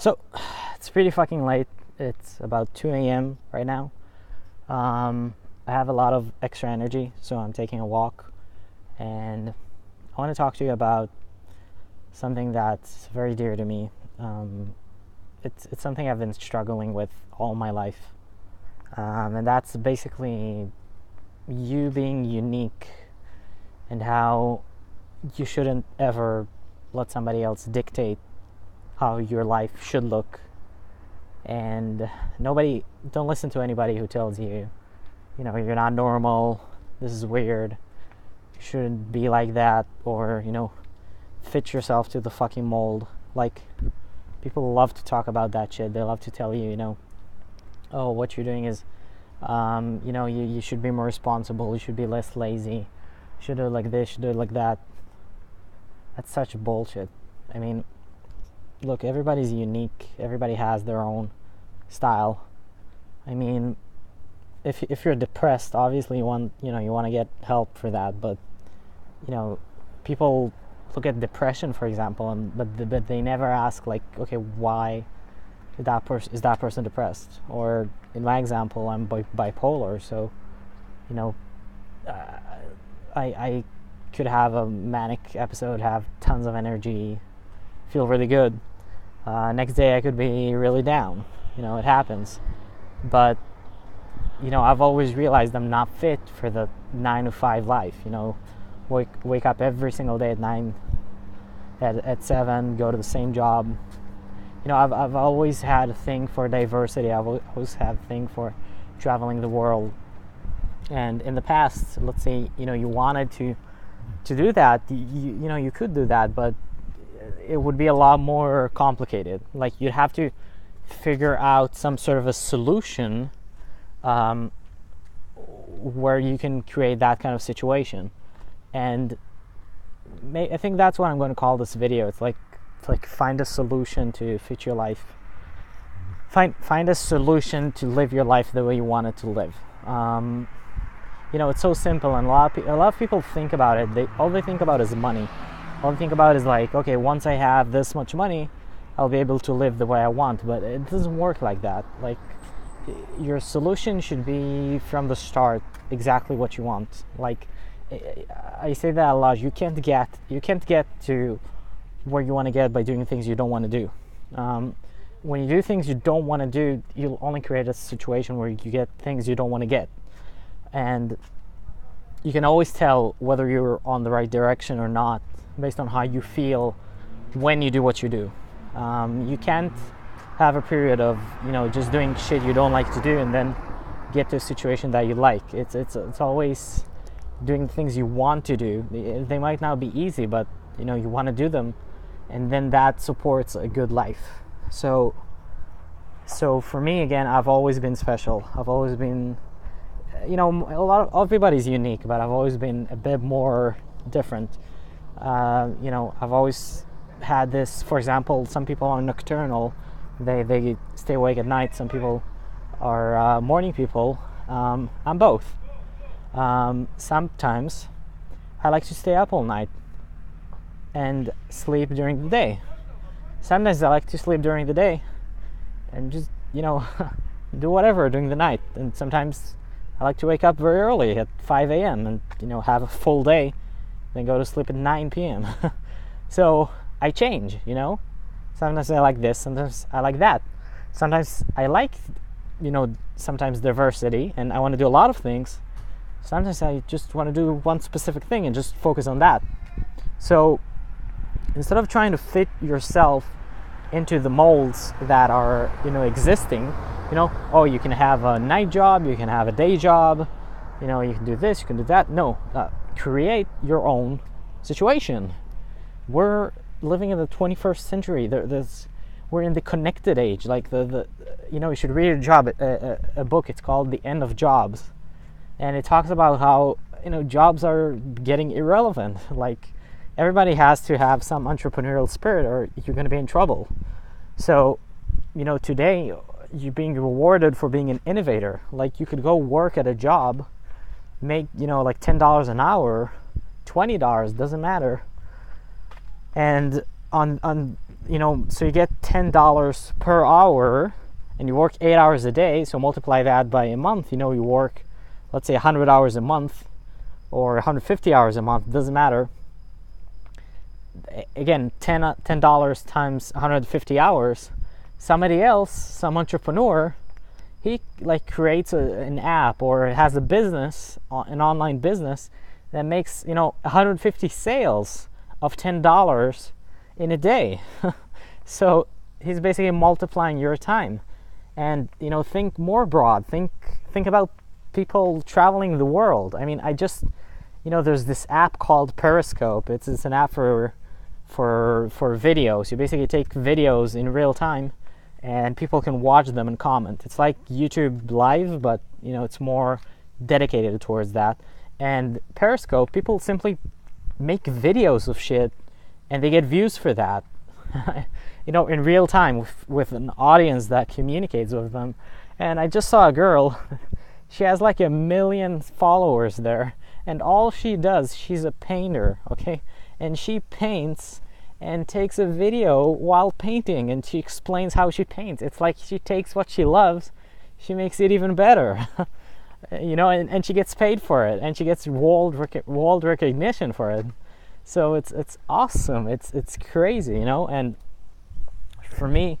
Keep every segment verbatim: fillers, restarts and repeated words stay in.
So it's pretty fucking late. It's about two a.m. right now. Um, I have a lot of extra energy, so I'm taking a walk, and I want to talk to you about something that's very dear to me. Um, it's it's something I've been struggling with all my life, um, and that's basically you being unique and how you shouldn't ever let somebody else dictate how your life should look. And nobody, don't listen to anybody who tells you, you know, you're not normal, this is weird, you shouldn't be like that, or, you know, fit yourself to the fucking mold. Like, people love to talk about that shit. They love to tell you, you know, oh, what you're doing is, um, you know, you, you should be more responsible, you should be less lazy, should do it like this, should do it like that. That's such bullshit. I mean, look, everybody's unique. Everybody has their own style. I mean, if if you're depressed, obviously you want, you know, you want to get help for that. But, you know, people look at depression, for example, and but the, but they never ask, like, okay, why is that person is that person depressed? Or in my example, I'm bi- bipolar, so, you know, uh, I I. could have a manic episode, have tons of energy, feel really good. Uh, next day I could be really down. You know, it happens. But, you know, I've always realized I'm not fit for the nine to five life. You know, wake wake up every single day at nine, at at seven, go to the same job. You know, I've I've always had a thing for diversity. I've always had a thing for traveling the world. And in the past, let's say, you know, you wanted to to do that, you, you know, you could do that, but it would be a lot more complicated. Like, you'd have to figure out some sort of a solution um, where you can create that kind of situation. And may, I think that's what I'm going to call this video. It's like, it's like find a solution to fit your life. Find find a solution to live your life the way you want it to live. Um, You know, it's so simple, and a lot, of pe- a lot of people think about it. They all they think about is money. All they think about is like, okay, once I have this much money, I'll be able to live the way I want. But it doesn't work like that. Like, your solution should be from the start exactly what you want. Like, I say that a lot. You can't get you can't get to where you want to get by doing things you don't want to do. Um, when you do things you don't want to do, you'll only create a situation where you get things you don't want to get. And you can always tell whether you're on the right direction or not based on how you feel when you do what you do. Um, you can't have a period of, you know, just doing shit you don't like to do and then get to a situation that you like. It's it's it's always doing things you want to do. They might not be easy, but, you know, you want to do them, and then that supports a good life. So, so for me, again, I've always been special. I've always been. You know, a lot of everybody's unique, but I've always been a bit more different. Uh, you know, I've always had this. For example, some people are nocturnal; they they stay awake at night. Some people are uh, morning people. Um, I'm both. Um, sometimes I like to stay up all night and sleep during the day. Sometimes I like to sleep during the day and just, you know, do whatever during the night. And sometimes I like to wake up very early at five a.m. and, you know, have a full day, then go to sleep at nine p.m. So I change, you know. Sometimes I like this, sometimes I like that. Sometimes I like, you know, sometimes diversity, and I want to do a lot of things. Sometimes I just want to do one specific thing and just focus on that. So instead of trying to fit yourself into the molds that are, you know, existing, you know, oh, you can have a night job, you can have a day job, you know, you can do this, you can do that. No, uh, create your own situation. We're living in the twenty-first century. There, there's, we're in the connected age. Like, the, the you know, you should read a job, a, a, a book. It's called The End of Jobs, and it talks about how, you know, jobs are getting irrelevant. Like, everybody has to have some entrepreneurial spirit, or you're going to be in trouble. So, you know, today, you're being rewarded for being an innovator. Like, you could go work at a job, make, you know, like ten dollars an hour, twenty dollars, doesn't matter, and on on you know, so you get ten dollars per hour and you work eight hours a day. So multiply that by a month, you know, you work, let's say one hundred hours a month or one hundred fifty hours a month, doesn't matter. Again, ten dollars times one hundred fifty hours. Somebody else, some entrepreneur, he like creates a, an app or has a business, an online business that makes, you know, one hundred fifty sales of ten dollars in a day. So he's basically multiplying your time. And, you know, think more broad, think, think about people traveling the world. I mean, I just, you know, there's this app called Periscope. It's, it's an app for, for, for videos. You basically take videos in real time and people can watch them and comment. It's like YouTube Live, but, you know, it's more dedicated towards that. And Periscope, people simply make videos of shit and they get views for that, you know, in real time with, with an audience that communicates with them. And I just saw a girl, she has like a million followers there, and all she does, she's a painter, okay? And she paints and takes a video while painting and she explains how she paints. It's like she takes what she loves, she makes it even better. You know, and, and she gets paid for it, and she gets world rec world recognition for it. So it's it's awesome. It's it's crazy, you know. And for me,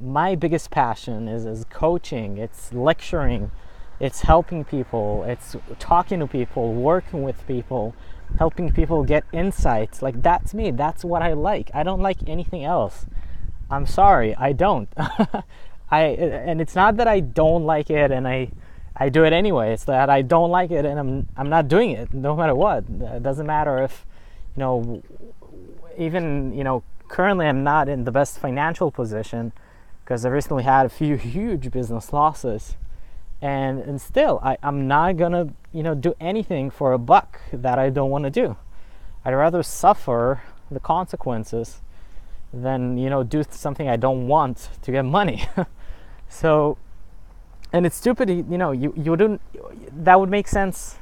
my biggest passion is is coaching. It's lecturing. It's helping people. It's talking to people, working with people, helping people get insights. Like, that's me. That's what I like. I don't like anything else. I'm sorry, I don't. I and it's not that I don't like it, and I. I do it anyway. It's that I don't like it, and I'm I'm not doing it, no matter what. It doesn't matter if, you know, even, you know, currently I'm not in the best financial position because I recently had a few huge business losses, and and still I I'm not gonna, you know, do anything for a buck that I don't want to do. I'd rather suffer the consequences than, you know, do something I don't want to get money. So. And it's stupid, you know, you, you wouldn't, that would make sense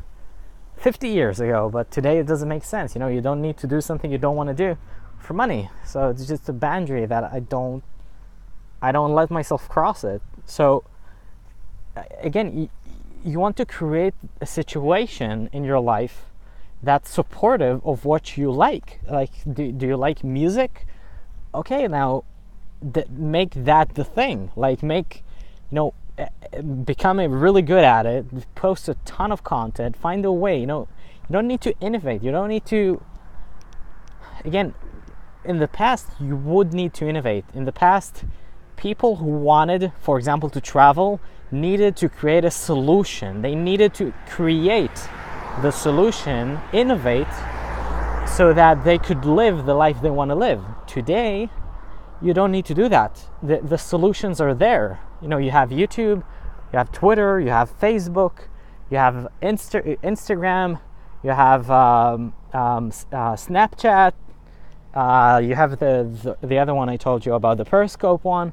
fifty years ago, but today it doesn't make sense. You know, you don't need to do something you don't want to do for money. So it's just a boundary that I don't, I don't let myself cross it. So again, you, you want to create a situation in your life that's supportive of what you like. Like, do, do you like music? Okay, now th- make that the thing. Like, make, you know, become really good at it, post a ton of content, find a way. You know, you don't need to innovate. You don't need to, again, in the past, you would need to innovate. In the past, people who wanted, for example, to travel needed to create a solution. They needed to create the solution, innovate, so that they could live the life they want to live. Today, you don't need to do that. The, the solutions are there. You know, you have YouTube, you have Twitter, you have Facebook, you have Insta Instagram, you have um, um, uh, Snapchat, uh, you have the, the the other one I told you about, the Periscope one.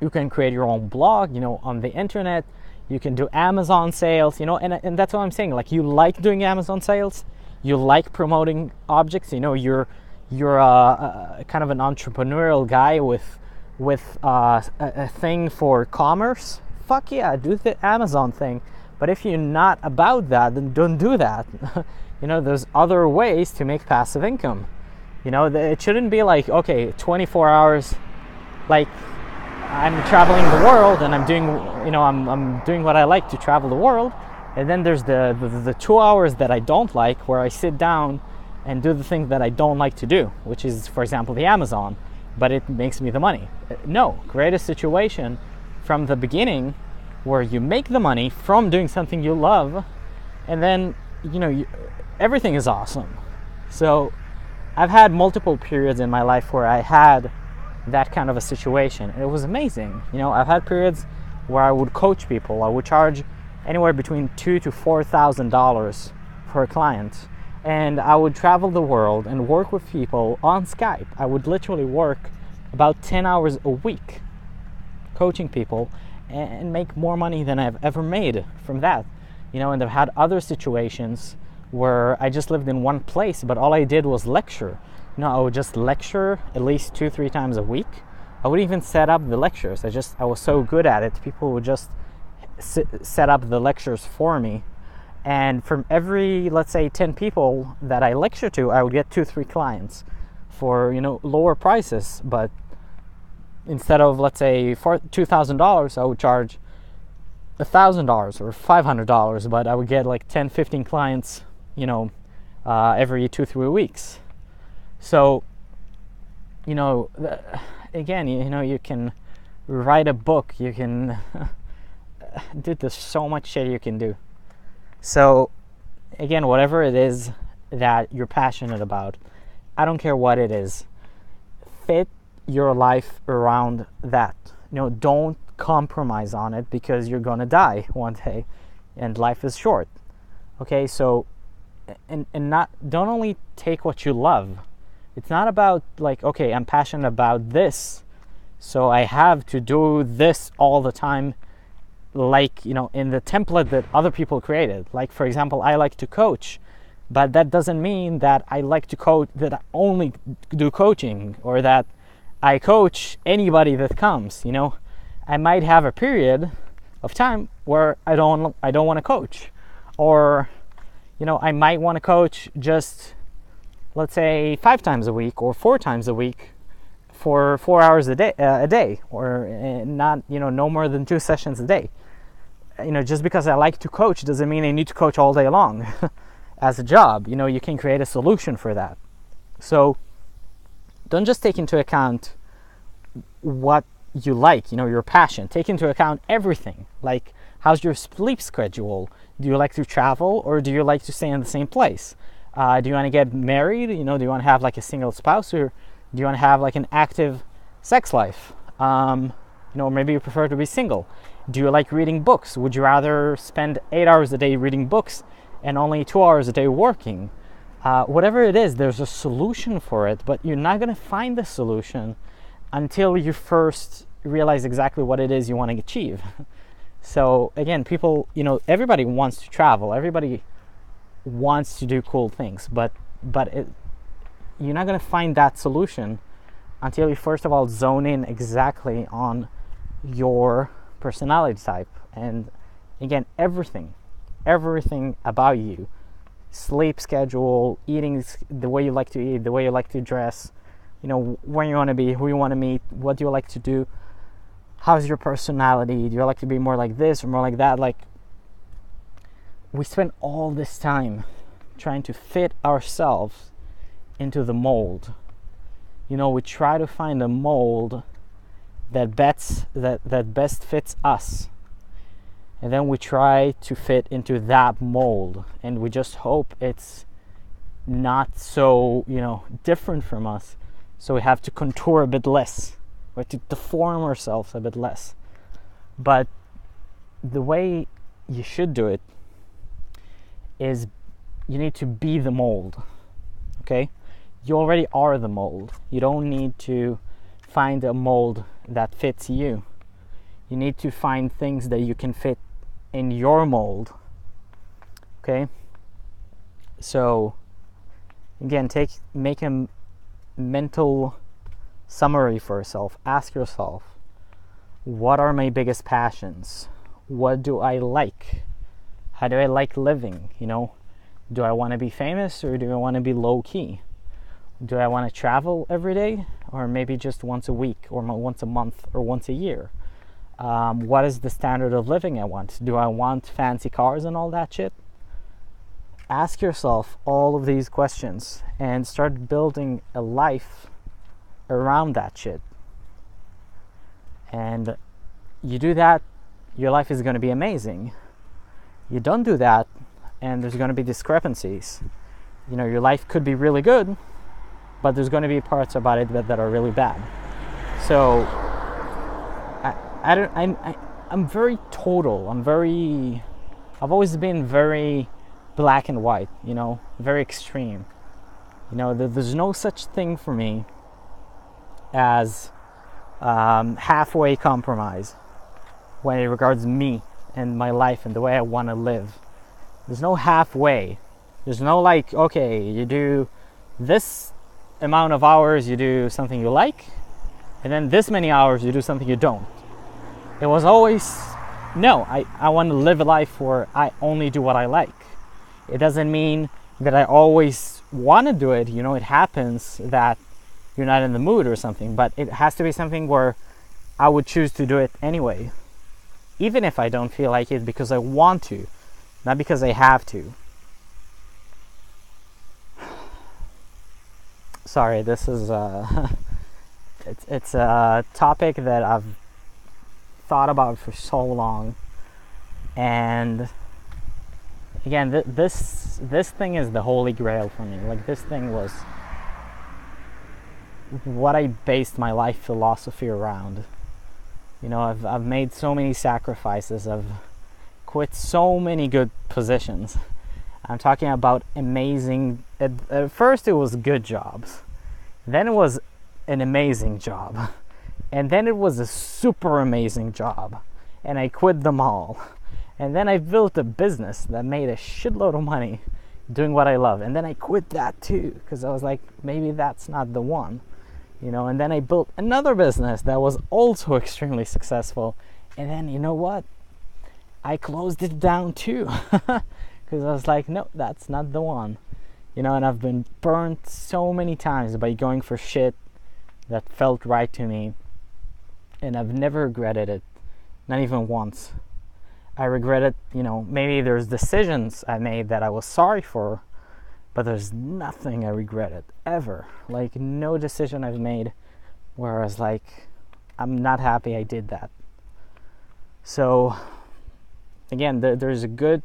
You can create your own blog, you know, on the internet. You can do Amazon sales, you know, and and that's what I'm saying. Like, you like doing Amazon sales, you like promoting objects. You know, you're you're a, a kind of an entrepreneurial guy with. with uh, a thing for commerce. Fuck yeah, do the Amazon thing. But if you're not about that, then don't do that. You know, there's other ways to make passive income. You know, it shouldn't be like, okay, twenty-four hours, like I'm traveling the world and I'm doing, you know, I'm, I'm doing what I like to travel the world. And then there's the, the, the two hours that I don't like, where I sit down and do the thing that I don't like to do, which is, for example, the Amazon. But it makes me the money. No, create a situation from the beginning where you make the money from doing something you love, and then, you know, you, everything is awesome. So I've had multiple periods in my life where I had that kind of a situation, and it was amazing. You know, I've had periods where I would coach people. I would charge anywhere between two to four thousand dollars for a client. And I would travel the world and work with people on Skype. I would literally work about ten hours a week coaching people and make more money than I've ever made from that. You know, and I've had other situations where I just lived in one place, but all I did was lecture. No, I would just lecture at least two, three times a week. I wouldn't even set up the lectures. I just, I was so good at it. People would just sit, set up the lectures for me. And from every, let's say, ten people that I lecture to, I would get two, three clients for, you know, lower prices. But instead of, let's say, two thousand dollars, I would charge one thousand dollars or five hundred dollars, but I would get like ten, fifteen clients, you know, uh, every two, three weeks. So, you know, again, you know, you can write a book, you can do this, so much shit you can do. So again, whatever it is that you're passionate about, I don't care what it is, fit your life around that. You know, don't compromise on it because you're gonna die one day and life is short. Okay, so and and not don't only take what you love. It's not about like, okay, I'm passionate about this, so I have to do this all the time, like, you know, in the template that other people created. Like, for example, I like to coach, but that doesn't mean that I like to coach, that I only do coaching, or that I coach anybody that comes. You know, I might have a period of time where I don't I don't want to coach, or, you know, I might want to coach just, let's say, five times a week or four times a week for four hours a day, uh, a day, or uh, not, you know, no more than two sessions a day. You know, just because I like to coach doesn't mean I need to coach all day long as a job. You know, you can create a solution for that. So don't just take into account what you like, you know, your passion. Take into account everything. Like, how's your sleep schedule? Do you like to travel, or do you like to stay in the same place? Uh, do you want to get married? You know, do you want to have like a single spouse, or do you want to have like an active sex life? Um, you know, maybe you prefer to be single. Do you like reading books? Would you rather spend eight hours a day reading books and only two hours a day working? Uh, whatever it is, there's a solution for it, but you're not going to find the solution until you first realize exactly what it is you want to achieve. So again, people, you know, everybody wants to travel. Everybody wants to do cool things, but but it, you're not going to find that solution until you first of all zone in exactly on your personality type. And again, everything everything about you, sleep schedule, eating, the way you like to eat, the way you like to dress, you know, when you want to be, who you want to meet, what do you like to do, how's your personality, do you like to be more like this or more like that? Like, we spend all this time trying to fit ourselves into the mold. You know, we try to find a mold that bets that that best fits us, and then we try to fit into that mold, and we just hope it's not so, you know, different from us, so we have to contour a bit less, or to deform ourselves a bit less. But the way you should do it is, you need to be the mold. Okay, you already are the mold. You don't need to find a mold that fits you. You need to find things that you can fit in your mold. Okay, so again, take make a mental summary for yourself. Ask yourself, what are my biggest passions? What do I like? How do I like living? You know, do I want to be famous, or do I want to be low key? Do I want to travel every day, or maybe just once a week, or once a month, or once a year? Um, what is the standard of living I want? Do I want fancy cars and all that shit? Ask yourself all of these questions and start building a life around that shit. And you do that, your life is going to be amazing. You don't do that, and there's going to be discrepancies. You know, your life could be really good, but there's going to be parts about it that, that are really bad. So I, I don't, I'm, I, I'm very total. I'm very, I've always been very black and white, you know, very extreme. You know, there, there's no such thing for me as um, halfway compromise when it regards me and my life and the way I want to live. There's no halfway. There's no like, okay, you do this amount of hours you do something you like, and then this many hours you do something you don't. It was always, no, I, I want to live a life where I only do what I like. It doesn't mean that I always want to do it. You know, it happens that you're not in the mood or something, but it has to be something where I would choose to do it anyway, even if I don't feel like it, because I want to, not because I have to. Sorry, this is uh, it's, it's a topic that I've thought about for so long, and again, th this this thing is the holy grail for me. Like, this thing was what I based my life philosophy around. You know, I've I've made so many sacrifices. I've quit so many good positions. I'm talking about amazing. At, at first, it was good jobs. Then it was an amazing job. And then it was a super amazing job, and I quit them all. And then I built a business that made a shitload of money doing what I love, and then I quit that too, because I was like, maybe that's not the one, you know. And then I built another business that was also extremely successful, and then, you know what, I closed it down too, because I was like, no, that's not the one, you know. And I've been burnt so many times by going for shit that felt right to me, and I've never regretted it, not even once. I regret it, you know, maybe there's decisions I made that I was sorry for, but there's nothing I regretted, ever. Like, no decision I've made where I was like, I'm not happy I did that. So, again, there, there's a good,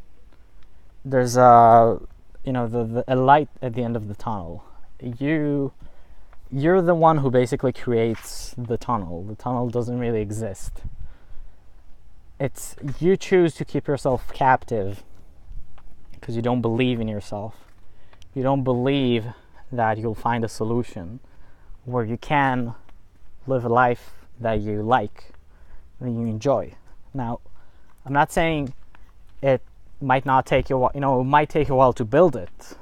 there's a, you know, the, the, a light at the end of the tunnel. You... You're the one who basically creates the tunnel. The tunnel doesn't really exist. It's you choose to keep yourself captive because you don't believe in yourself. You don't believe that you'll find a solution where you can live a life that you like, that you enjoy. Now, I'm not saying it might not take you a while, you know, it might take a while to build it.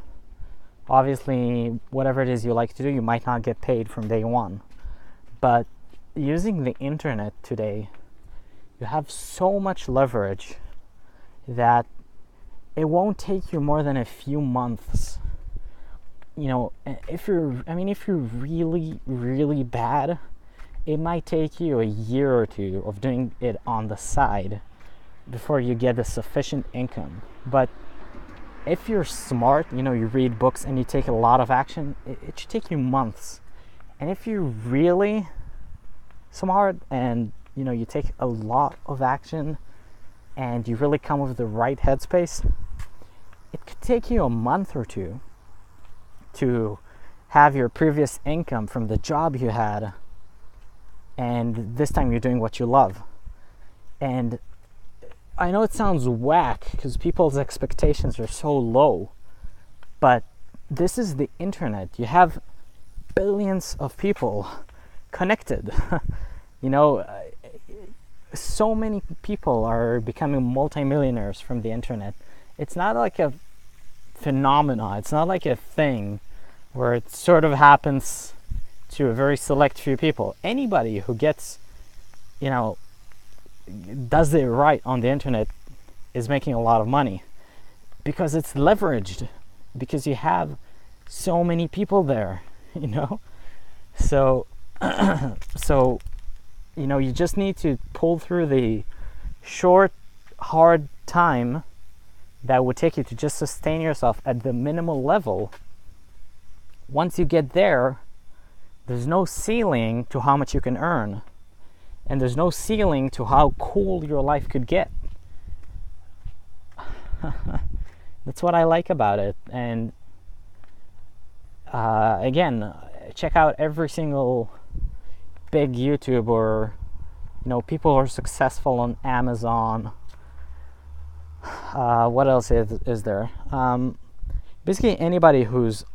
Obviously, whatever it is you like to do, you might not get paid from day one. But using the internet today, you have so much leverage that it won't take you more than a few months. You know, if you're, I mean, if you're really, really bad, it might take you a year or two of doing it on the side before you get a sufficient income. But if you're smart, you know, you read books and you take a lot of action, it, it should take you months. And if you're really smart and, you know, you take a lot of action and you really come with the right headspace, it could take you a month or two to have your previous income from the job you had, and this time you're doing what you love. And I know it sounds whack because people's expectations are so low, but this is the internet. You have billions of people connected. You know, so many people are becoming multimillionaires from the internet. It's not like a phenomena. It's not like a thing where it sort of happens to a very select few people. Anybody who gets, you know, does it right on the internet is making a lot of money because it's leveraged, because you have so many people there, you know. So so you know, you just need to pull through the short hard time that would take you to just sustain yourself at the minimal level. Once you get there, there's no ceiling to how much you can earn. And there's no ceiling to how cool your life could get. That's what I like about it. And uh, again, check out every single big YouTuber. You know, people are successful on Amazon. Uh, what else is, is there? Um, basically, anybody who's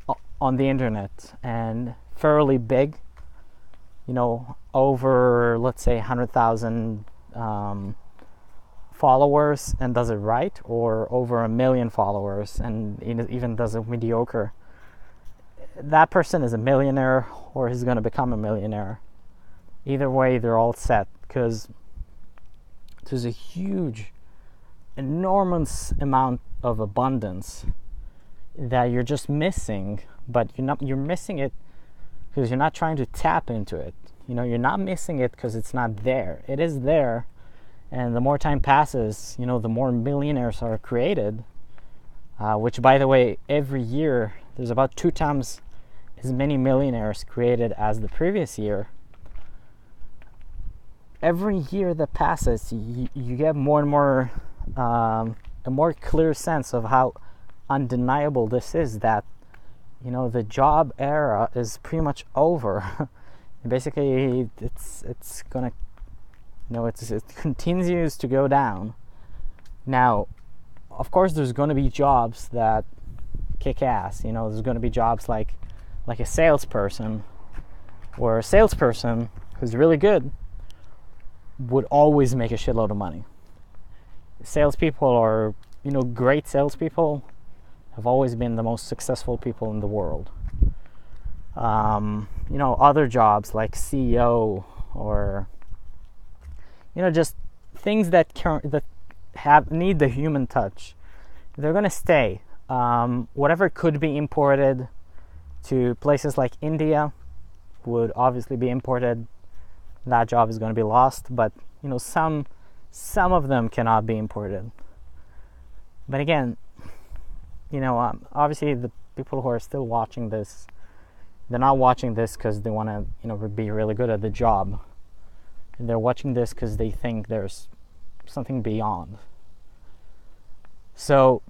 on the internet and fairly big, you know, over, let's say, one hundred thousand um, followers and does it right, or over a million followers and even does it mediocre. that person is a millionaire or he's going to become a millionaire. Either way, they're all set, because there's a huge, enormous amount of abundance that you're just missing, but you're not, you're missing it because you're not trying to tap into it. You know, you're not missing it because it's not there. It is there. And the more time passes, you know, the more millionaires are created, uh, which, by the way, every year there's about two times as many millionaires created as the previous year. Every year that passes, you, you get more and more um, a more clear sense of how undeniable this is, that, you know, the job era is pretty much over. Basically, it's it's gonna, you know, it's, it continues to go down. Now, of course, there's gonna be jobs that kick ass. You know, there's gonna be jobs like like a salesperson, or a salesperson who's really good would always make a shitload of money. Salespeople are, you know, great salespeople have always been the most successful people in the world. Um, you know, other jobs like C E O, or, you know, just things that can, that have need the human touch, they're gonna stay. Um, whatever could be imported to places like India would obviously be imported. That job is going to be lost, but, you know, some some of them cannot be imported. But again, you know, um, obviously the people who are still watching this, they're not watching this because they want to, you know, be really good at the job. And they're watching this because they think there's something beyond. So,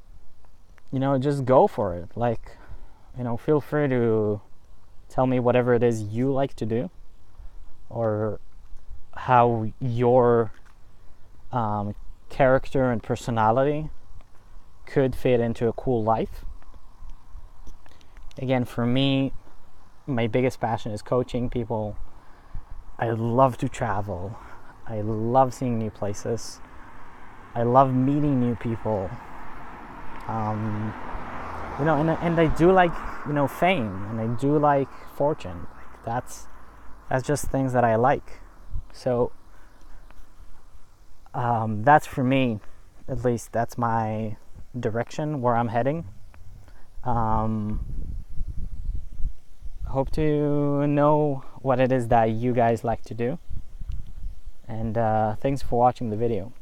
you know, just go for it. Like, you know, feel free to tell me whatever it is you like to do, or how your um, character and personality could fit into a cool life. Again, for me, my biggest passion is coaching people. I love to travel. I love seeing new places. I love meeting new people. Um, you know, and and I do like, you know, fame, and I do like fortune. Like, that's That's just things that I like. So um, that's, for me, at least, that's my direction, where I'm heading. Um, hope to know what it is that you guys like to do. And uh, thanks for watching the video.